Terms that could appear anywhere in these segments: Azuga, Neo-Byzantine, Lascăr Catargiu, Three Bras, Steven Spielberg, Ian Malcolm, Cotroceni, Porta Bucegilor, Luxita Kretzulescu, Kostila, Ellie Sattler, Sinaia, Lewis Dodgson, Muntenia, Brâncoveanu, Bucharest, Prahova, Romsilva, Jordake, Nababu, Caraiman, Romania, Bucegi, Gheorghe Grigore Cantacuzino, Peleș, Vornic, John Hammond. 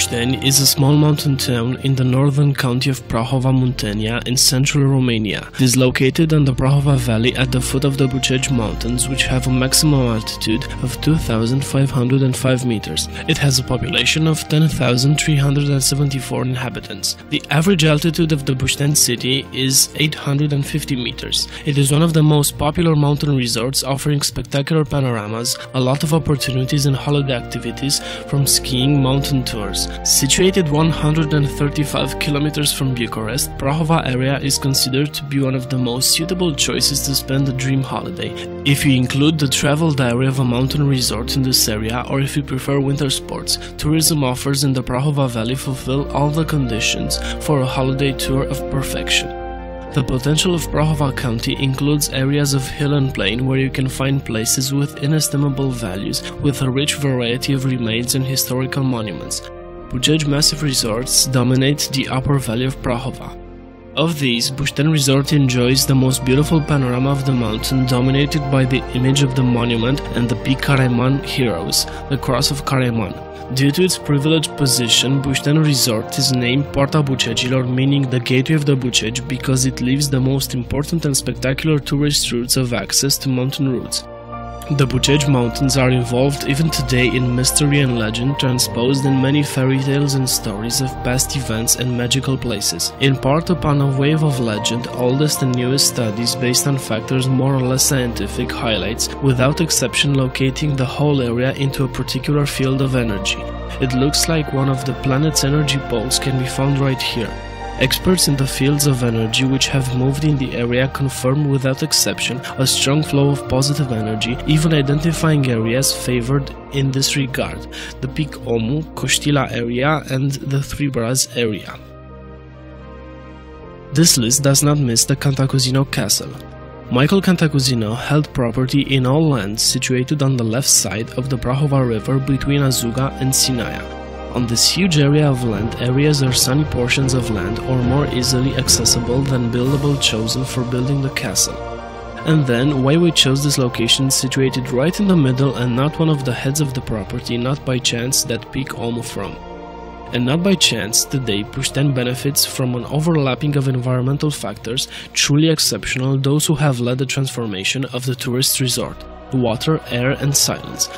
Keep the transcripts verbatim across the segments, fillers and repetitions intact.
Bușteni is a small mountain town in the northern county of Prahova, Muntenia, in central Romania. It is located on the Prahova Valley at the foot of the Bucegi Mountains, which have a maximum altitude of two thousand five hundred five meters. It has a population of ten thousand three hundred seventy-four inhabitants. The average altitude of the Bușteni city is eight hundred fifty meters. It is one of the most popular mountain resorts, offering spectacular panoramas, a lot of opportunities and holiday activities from skiing, mountain tours. Situated one hundred thirty-five kilometers from Bucharest, Prahova area is considered to be one of the most suitable choices to spend a dream holiday, if you include the travel diary of a mountain resort in this area, or if you prefer winter sports. Tourism offers in the Prahova Valley fulfill all the conditions for a holiday tour of perfection. The potential of Prahova County includes areas of hill and plain where you can find places with inestimable values, with a rich variety of remains and historical monuments. Bucegi Massive Resorts dominate the upper valley of Prahova. Of these, Bușteni Resort enjoys the most beautiful panorama of the mountain, dominated by the image of the monument and the Picareman heroes, the Cross of Caraiman. Due to its privileged position, Bușteni Resort is named Porta Bucegilor, meaning the gateway of the Bucegi, because it leaves the most important and spectacular tourist routes of access to mountain routes. The Bucegi Mountains are involved even today in mystery and legend, transposed in many fairy tales and stories of past events and magical places, in part upon a wave of legend. Oldest and newest studies based on factors more or less scientific highlights, without exception, locating the whole area into a particular field of energy. It looks like one of the planet's energy poles can be found right here. Experts in the fields of energy which have moved in the area confirm without exception a strong flow of positive energy, even identifying areas favored in this regard: the Peak Omu, Kostila area and the Three Bras area. This list does not miss the Cantacuzino Castle. Michael Cantacuzino held property in all lands situated on the left side of the Prahova River between Azuga and Sinaia. On this huge area of land, areas or sunny portions of land are more easily accessible than buildable chosen for building the castle. And then, why we chose this location situated right in the middle and not one of the heads of the property, not by chance that Peak Omu from. And not by chance, today, Bușteni benefits from an overlapping of environmental factors truly exceptional, those who have led the transformation of the tourist resort: water, air and silence.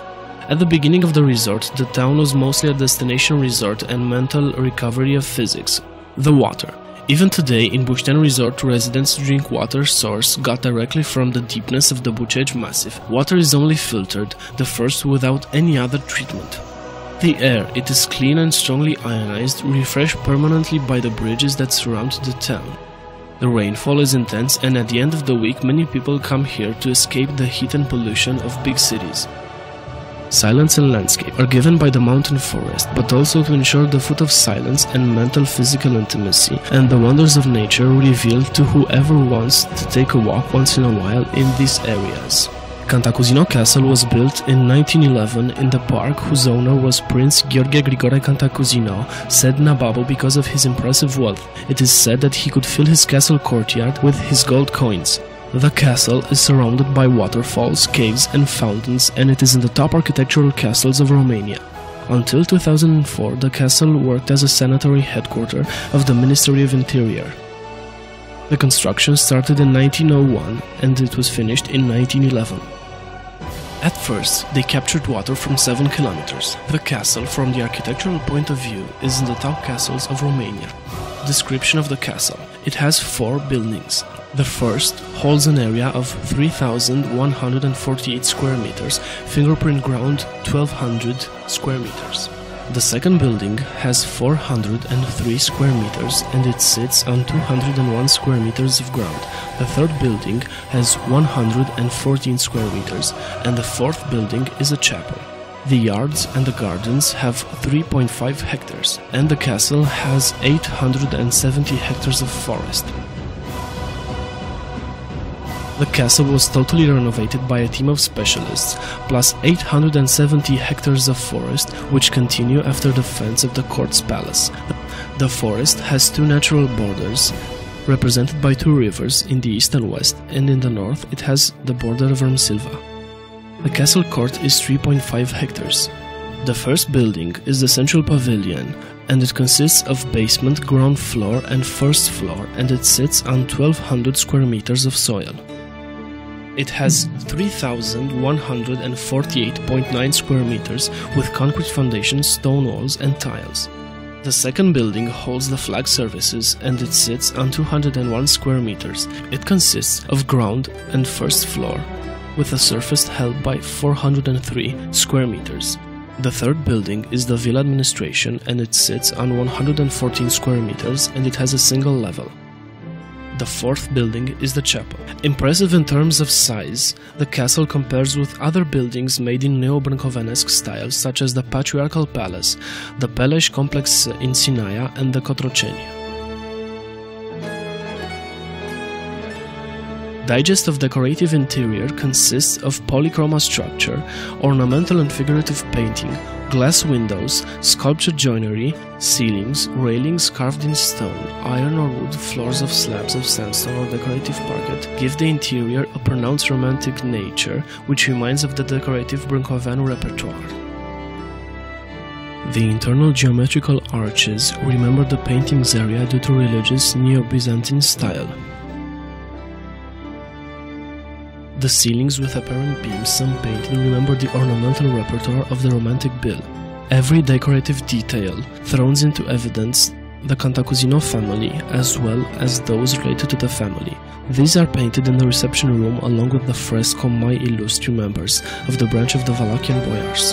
At the beginning of the resort, the town was mostly a destination resort and mental recovery of physics. The water. Even today, in Bușteni Resort, residents drink water source got directly from the deepness of the Bucegi Massif. Water is only filtered, the first without any other treatment. The air. It is clean and strongly ionized, refreshed permanently by the bridges that surround the town. The rainfall is intense, and at the end of the week, many people come here to escape the heat and pollution of big cities. Silence and landscape are given by the mountain forest, but also to ensure the foot of silence and mental physical intimacy, and the wonders of nature revealed to whoever wants to take a walk once in a while in these areas. Cantacuzino Castle was built in nineteen eleven in the park whose owner was Prince Gheorghe Grigore Cantacuzino, said Nababu, because of his impressive wealth. It is said that he could fill his castle courtyard with his gold coins. The castle is surrounded by waterfalls, caves and fountains, and it is in the top architectural castles of Romania. Until two thousand four, the castle worked as a sanitary headquarters of the Ministry of Interior. The construction started in nineteen oh one and it was finished in nineteen eleven. At first, they captured water from seven kilometers. The castle, from the architectural point of view, is in the top castles of Romania. Description of the castle. It has four buildings. The first holds an area of three thousand one hundred forty-eight square meters, fingerprint ground twelve hundred square meters. The second building has four hundred three square meters and it sits on two hundred one square meters of ground. The third building has one hundred fourteen square meters, and the fourth building is a chapel. The yards and the gardens have three point five hectares, and the castle has eight hundred seventy hectares of forest. The castle was totally renovated by a team of specialists, plus eight hundred seventy hectares of forest, which continue after the fence of the court's palace. The forest has two natural borders, represented by two rivers in the east and west, and in the north it has the border of Romsilva. The castle court is three point five hectares. The first building is the central pavilion, and it consists of basement, ground floor and first floor, and it sits on twelve hundred square meters of soil. It has three thousand one hundred forty-eight point nine square meters with concrete foundations, stone walls and tiles. The second building holds the flag services and it sits on two hundred one square meters. It consists of ground and first floor, with a surface held by four hundred three square meters. The third building is the Villa Administration and it sits on one hundred fourteen square meters and it has a single level. The fourth building is the chapel. Impressive in terms of size, the castle compares with other buildings made in Neo-Byzantine style such as the Patriarchal Palace, the Peleș complex in Sinaia and the Cotroceni. Digest of decorative interior consists of polychroma structure, ornamental and figurative painting, glass windows, sculptured joinery, ceilings, railings carved in stone, iron or wood, floors of slabs of sandstone or decorative parquet give the interior a pronounced romantic nature, which reminds of the decorative Brâncoveanu repertoire. The internal geometrical arches remember the painting's area due to religious Neo-Byzantine style. The ceilings with apparent beams, some painting, remember the ornamental repertoire of the Romantic build. Every decorative detail throws into evidence the Cantacuzino family as well as those related to the family. These are painted in the reception room along with the fresco Mai Illustri members of the branch of the Wallachian boyars.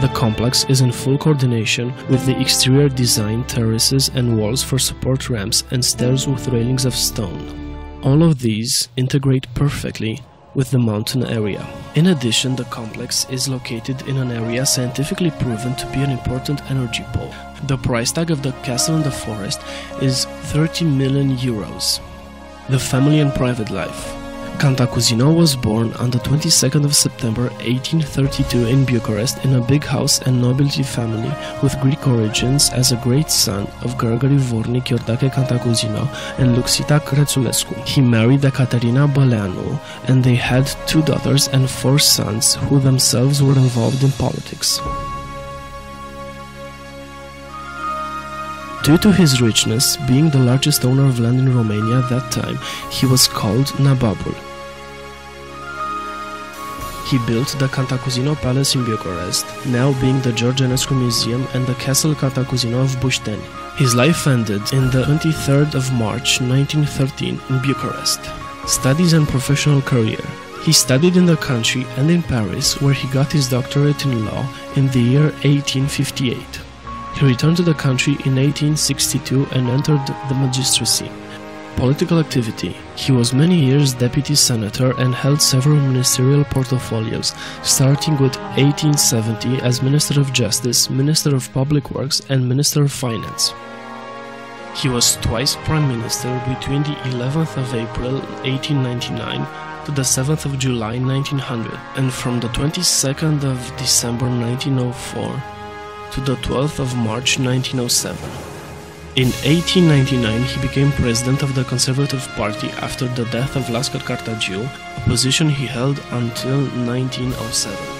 The complex is in full coordination with the exterior design, terraces and walls for support ramps and stairs with railings of stone. All of these integrate perfectly with the mountain area. In addition, the complex is located in an area scientifically proven to be an important energy pole. The price tag of the castle in the forest is thirty million euros. The family and private life. Cantacuzino was born on the twenty-second of September eighteen thirty-two in Bucharest in a big house and nobility family with Greek origins as a great son of Gheorghe Vornic, Jordake Cantacuzino and Luxita Kretzulescu. He married Ekaterina Baleanu and they had two daughters and four sons who themselves were involved in politics. Due to his richness, being the largest owner of land in Romania at that time, he was called Nababu. He built the Cantacuzino Palace in Bucharest, now being the George Enescu Museum and the Castle Cantacuzino of Bușteni. His life ended in the twenty-third of March nineteen thirteen in Bucharest. Studies and professional career. He studied in the country and in Paris, where he got his doctorate in law in the year eighteen fifty-eight. He returned to the country in eighteen sixty-two and entered the magistracy. Political activity. He was many years deputy senator and held several ministerial portfolios, starting with eighteen seventy as Minister of Justice, Minister of Public Works and Minister of Finance. He was twice Prime Minister between the eleventh of April eighteen ninety-nine to the seventh of July nineteen hundred and from the twenty-second of December nineteen oh four to the twelfth of March nineteen oh seven. In eighteen ninety-nine, he became president of the Conservative Party after the death of Lascăr Catargiu, a position he held until nineteen oh seven.